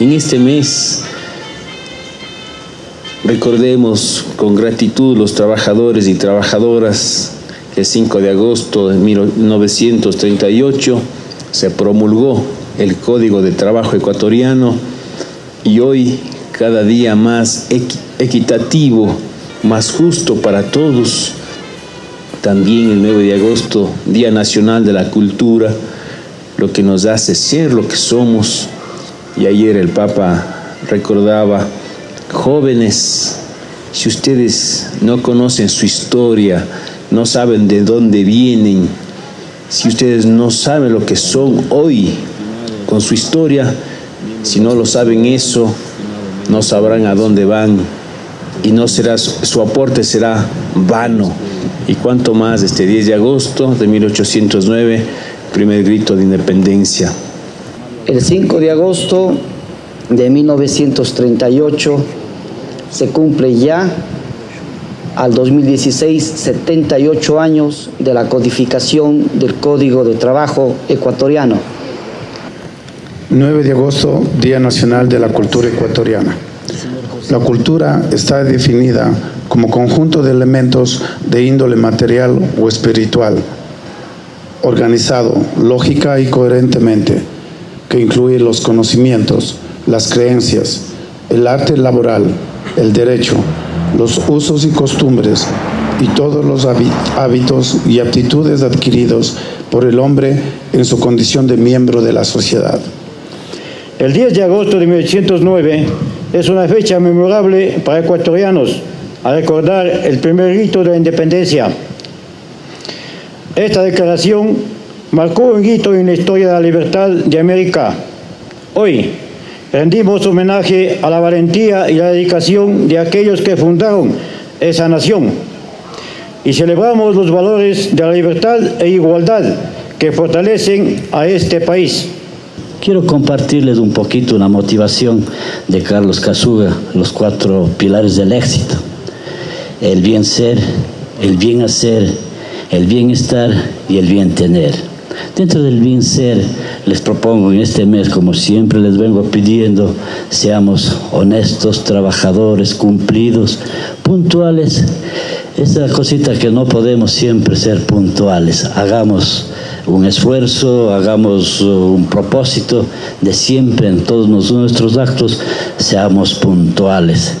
En este mes recordemos con gratitud los trabajadores y trabajadoras. El 5 de agosto de 1938 se promulgó el Código de Trabajo Ecuatoriano y hoy cada día más equitativo, más justo para todos. También el 9 de agosto, Día Nacional de la Cultura, lo que nos hace ser lo que somos. Y ayer el Papa recordaba, jóvenes, si ustedes no conocen su historia, no saben de dónde vienen, si ustedes no saben lo que son hoy con su historia, si no lo saben eso, no sabrán a dónde van y no será, su aporte será vano. Y cuanto más este 10 de agosto de 1809, primer grito de independencia. El 5 de agosto de 1938 se cumple ya al 2016 78 años de la codificación del Código de Trabajo Ecuatoriano. 9 de agosto, Día Nacional de la Cultura Ecuatoriana. La cultura está definida como conjunto de elementos de índole material o espiritual, organizado lógica y coherentemente, que incluye los conocimientos, las creencias, el arte laboral, el derecho, los usos y costumbres y todos los hábitos y aptitudes adquiridos por el hombre en su condición de miembro de la sociedad. El 10 de agosto de 1809 es una fecha memorable para ecuatorianos al recordar el primer grito de la independencia. Esta declaración marcó un hito en la historia de la libertad de América. Hoy rendimos homenaje a la valentía y la dedicación de aquellos que fundaron esa nación y celebramos los valores de la libertad e igualdad que fortalecen a este país. Quiero compartirles un poquito una motivación de Carlos Casuga, los 4 pilares del éxito: el bien ser, el bien hacer, el bienestar y el bien tener. Dentro del bien ser, les propongo en este mes, como siempre les vengo pidiendo, seamos honestos, trabajadores, cumplidos, puntuales. Esa cosita que no podemos siempre ser puntuales, hagamos un esfuerzo, hagamos un propósito de siempre en todos nuestros actos, seamos puntuales.